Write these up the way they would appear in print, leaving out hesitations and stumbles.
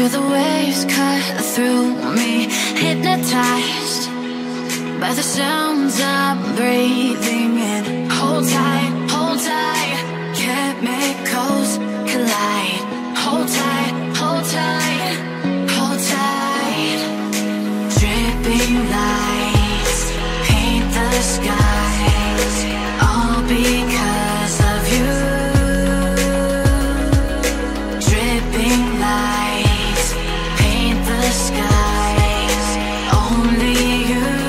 Feel the waves cut through me, hypnotized by the sounds I'm breathing in. Hold tight, chemicals collide. Hold tight, hold tight. Dripping lights paint the skies, all because of you. Dripping lights paint the skies, only you.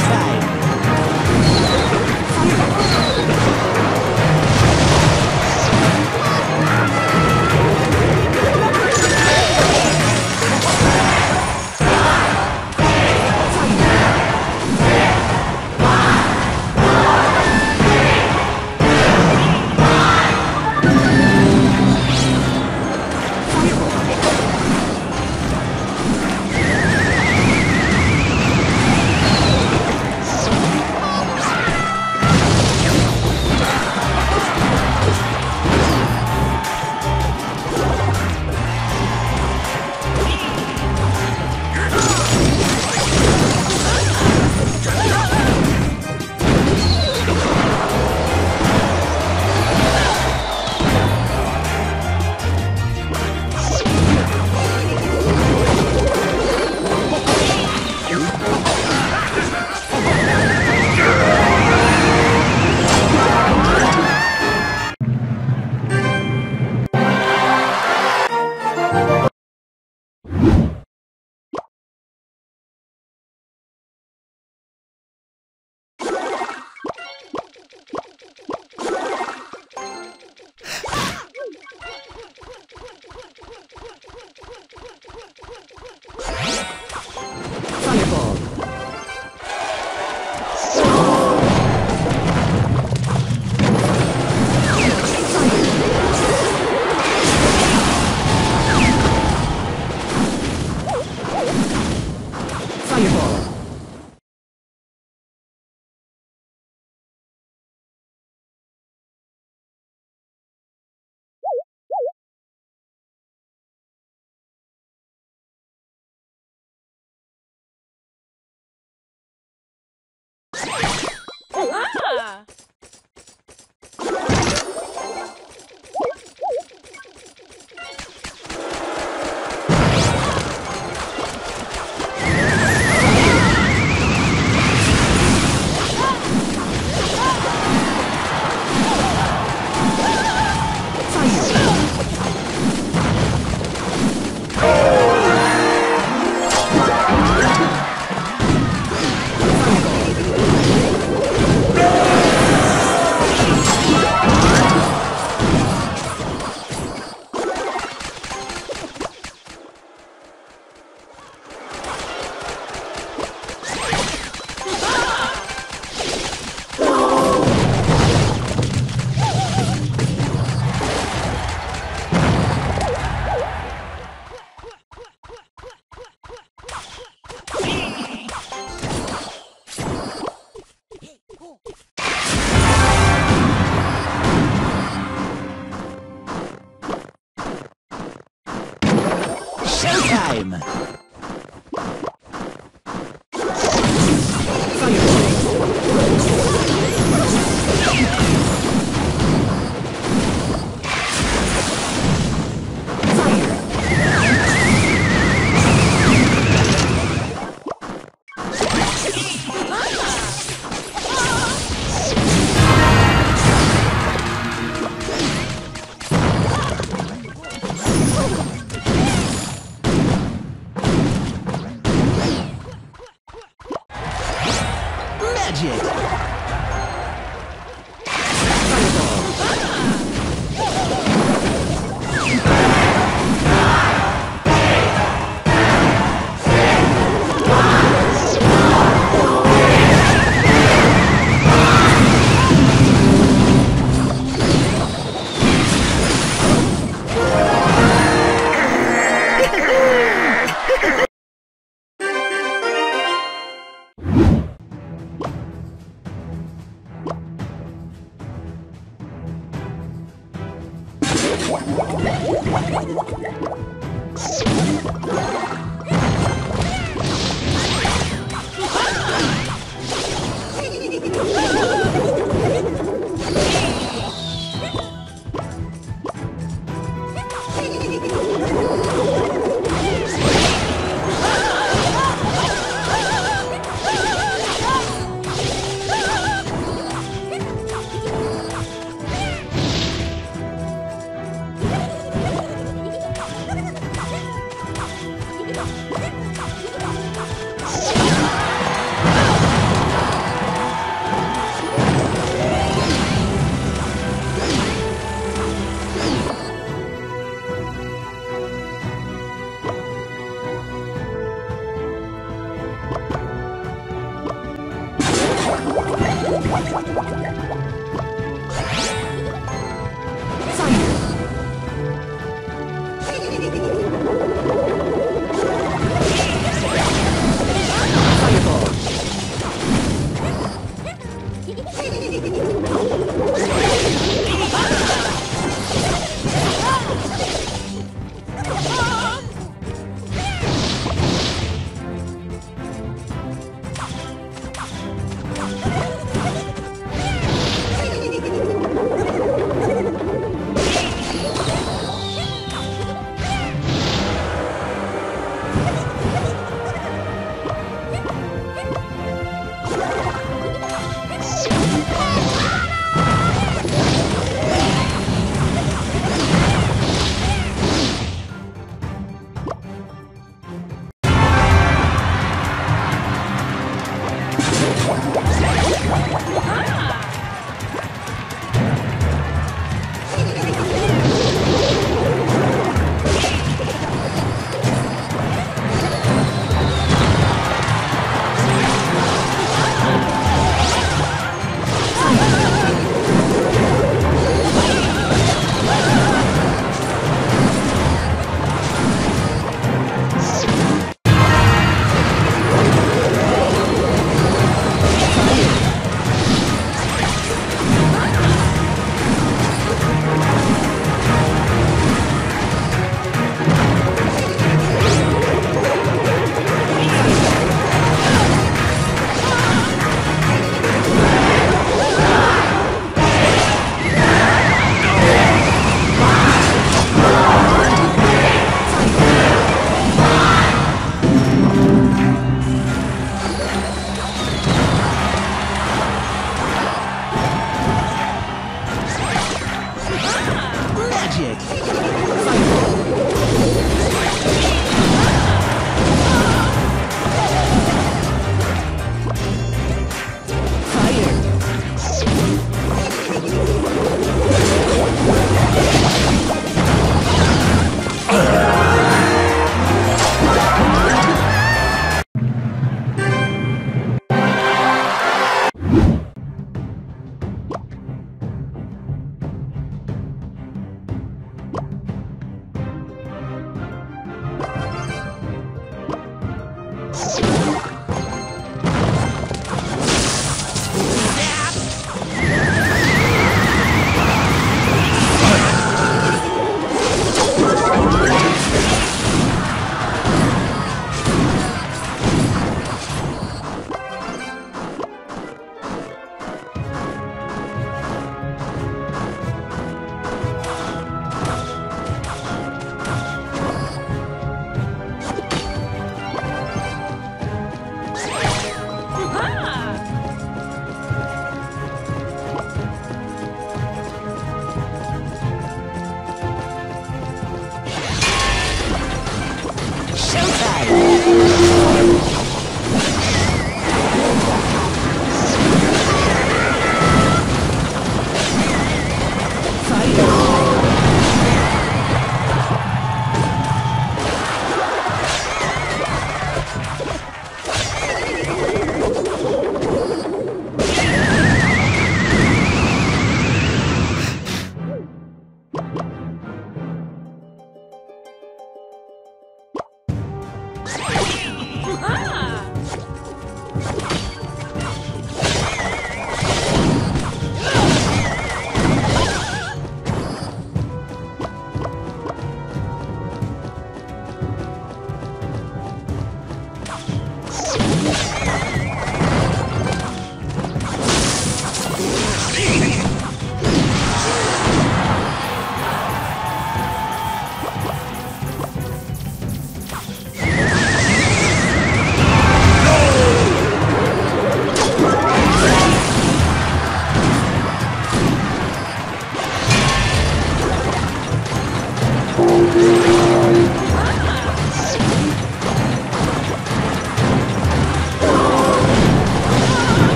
Ah! Fireball!